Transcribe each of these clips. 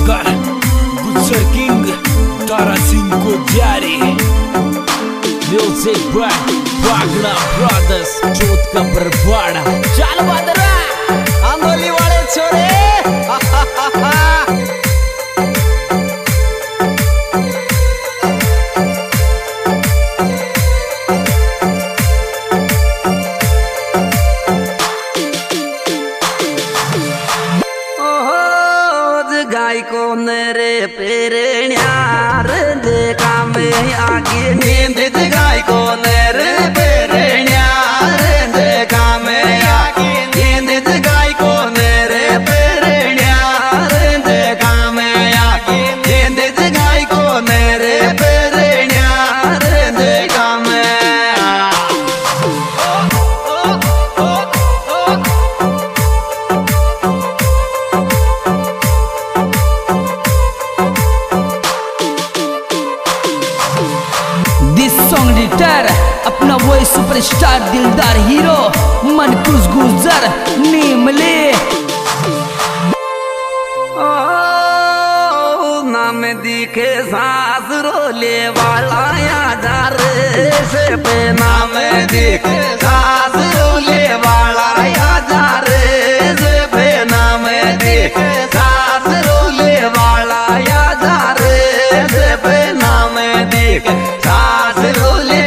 फिकर गुजर किंग तारा सिंह को जारी म्यूजिक बाय वागड़ा ब्रदर्स जोत का बरवाड़ा चाल बादरा आंगोली वाले छोरे अपना वही सुपरस्टार दिलदार हीरो मन खुश गुजर नीमले नाम दिखे सास रोले वाला यादार से पे नाम दिखे सास रोले वाला यादार से पे नाम दिखे सास रोले वाला यादार से पे नाम दिखे सास रोले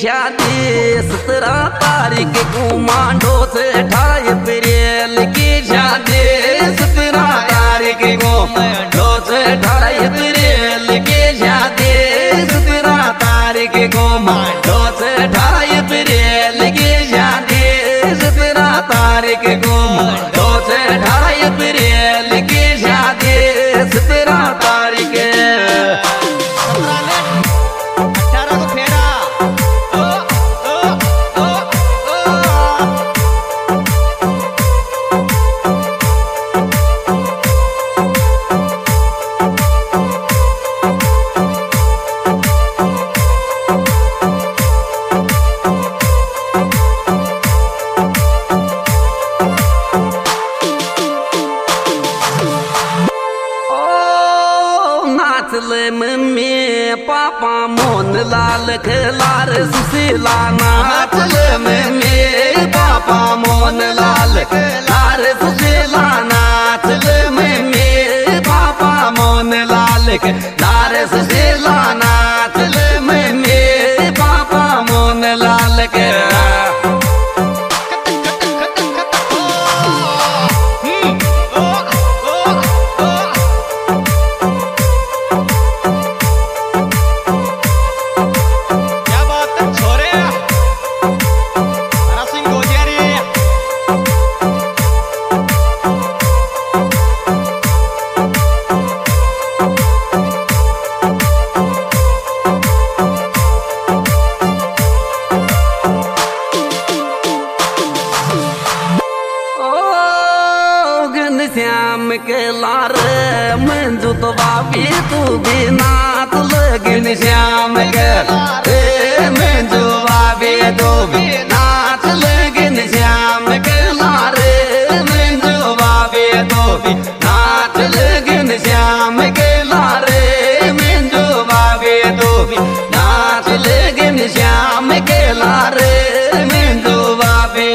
शादी सत्रह तारीख को मांडो से 28 अप्रैल की शादी सत्रह तारीख को मांडो से 28 अप्रैल की शादी सत्रह तारीख को मांडो से 28 अप्रैल की शादी सत्रह तारीख को मांडो से 28 अप्रैल की शादी सत्रह तारीख मम्मी पापा मोहन लाल खिलार सुशीला नाच ले मम्मी पापा मोहन लाल खिलार सुशीला नाच ले मम्मी पापा मोहन लाल खिलार सुशीला नाच ले मम्मी पापा मोहन लाल खिलार श्याम के लार मंजू तो बाबी तू भी नाथ लगन श्याम के लारे मंजू बाबी तू भी नाथ लगन श्याम के लारे मंजू बाबी तू भी नाथ लगन श्याम के लारे मंजू बाबी तू भी नाथ लगन श्याम के लारे मंजू बाबी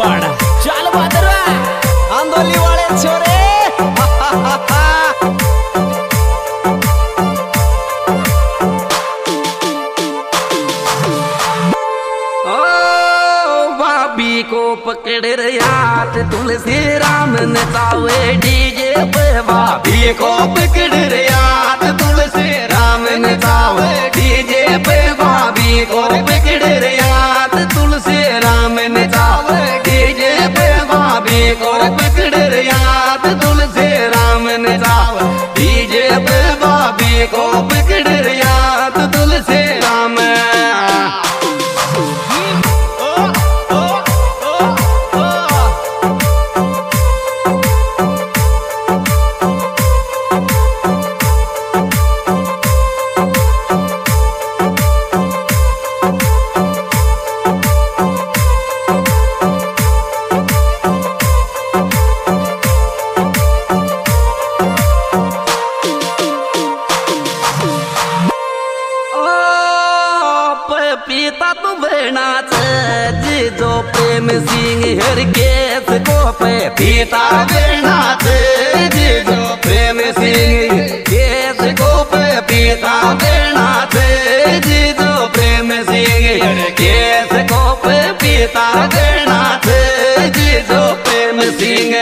चाल बदरा आंदोली वाले छोरे ओ भाभी को पकड़ रियात तुलसी राम नचावे डीजे पे भाभी को पकड़ रियात तुलसी राम नचावे डीजे पे भाभी को पकड़ रियात तुलसी राम नचावे डीजे पे भाभी को पकड़ रियात तुलसी राम नचावे डीजे पे भाभी को पकड़ रियात तुलसी राम पीता तू बेनाच जीजो प्रेम सिंह हर केस को पे पीता बेनाच जीजो प्रेम सिंह केस को पे पीता बेनाच जीजो प्रेम सिंह हर केस को पे पीता बेनाच जीजो प्रेम सिंह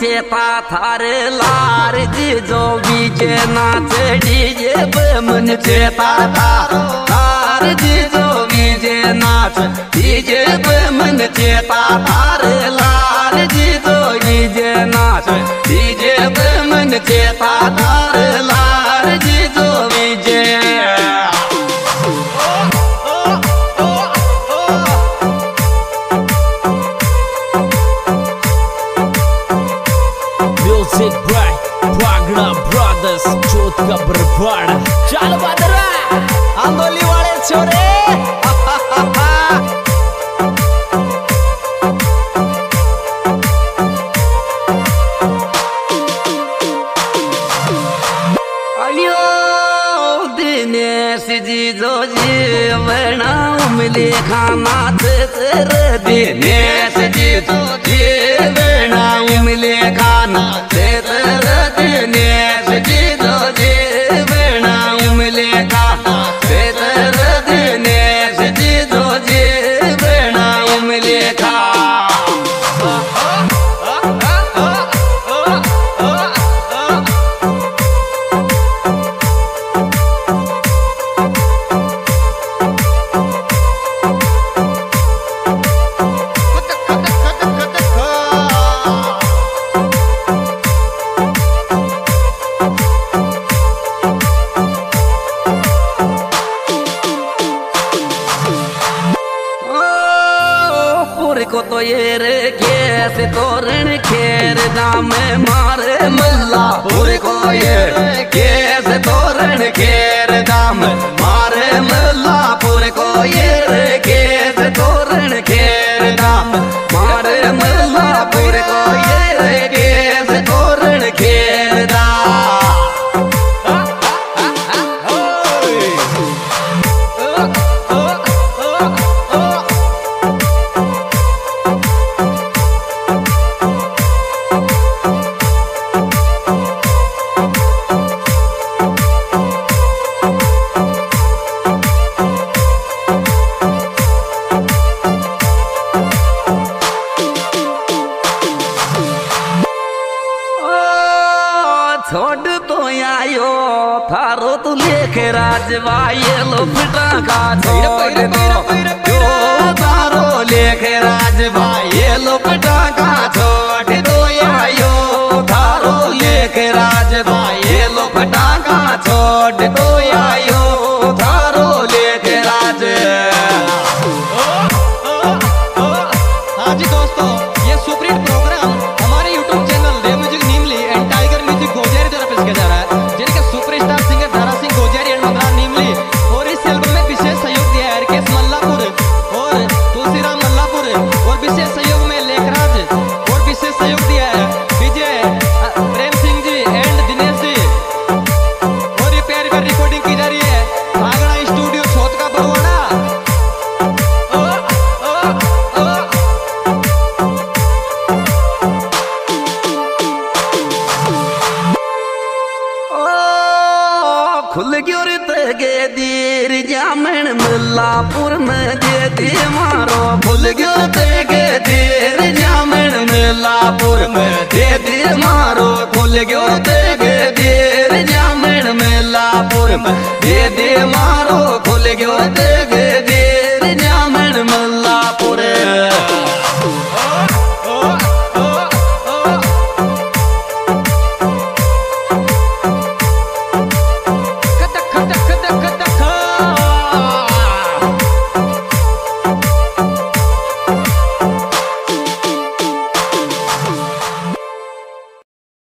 चेता थारे लार जीजो बीजे नाचे डीजे पे मन चेता थारो लार जीजो बीजे नाच डीजे पे मन चेता थारे लार जीजो बीजे नाच डीजे पे मन चेता थारे लार जीजो बीजे Aruna Brothers, Jodh ka Barbar, Chal Badra, Andoli wale chore, ha ha ha ha. Aliyo dinesh ji joji varna umle khama tere dinesh ji joji varna umle khana को तो ये रे कैसे तोरण खेर दाम मारे मल्ला पूरे को ये कैसे तोरण खेर दाम मारे मल्ला पूरे को ये रे कैसे तोरण खेर दाम मारे मल्ला पूरे को ये रे कैसे तोरण खेर दाम छोड़ तो आयो थारो तू लेख राजवाई लो पिटा का छोड़ तो थारो लेख राजवाई लो पिटा का छोड़ तो आयो थारो लेख राजवाई लो पिटा का छोड़ तो आयो थारो लेख राज। हाँ जी दोस्तों, ये सुपरहिट प्रोग्राम हमारे YouTube channel they music Neemli and tiger music Gojari द्वारा पेश किया जा रहा है, जिनके superstar singer Dara Singh Gojari and Madra Neemli, और इस एल्बम में विशेष सहयोग दिया है आरकेएस मल्लापुर और तुलसीराम मल्लापुर, और विशेष सहयोग में लेखराज, और विशेष सहयोग दिया है विजय प्रेम सिंह जी एंड दिनेश जी, और ये प्यारी प्यारी रिकॉर्डिंग की जा रही है भागड़ा स्टूडियो छोट का बरवाड़ा। खुल गयो रे तगे दीर जामन मल्लापुर में दे मारो, खुल गयो तगे दीर जामन मल्लापुर में दे मारो, खुल गयो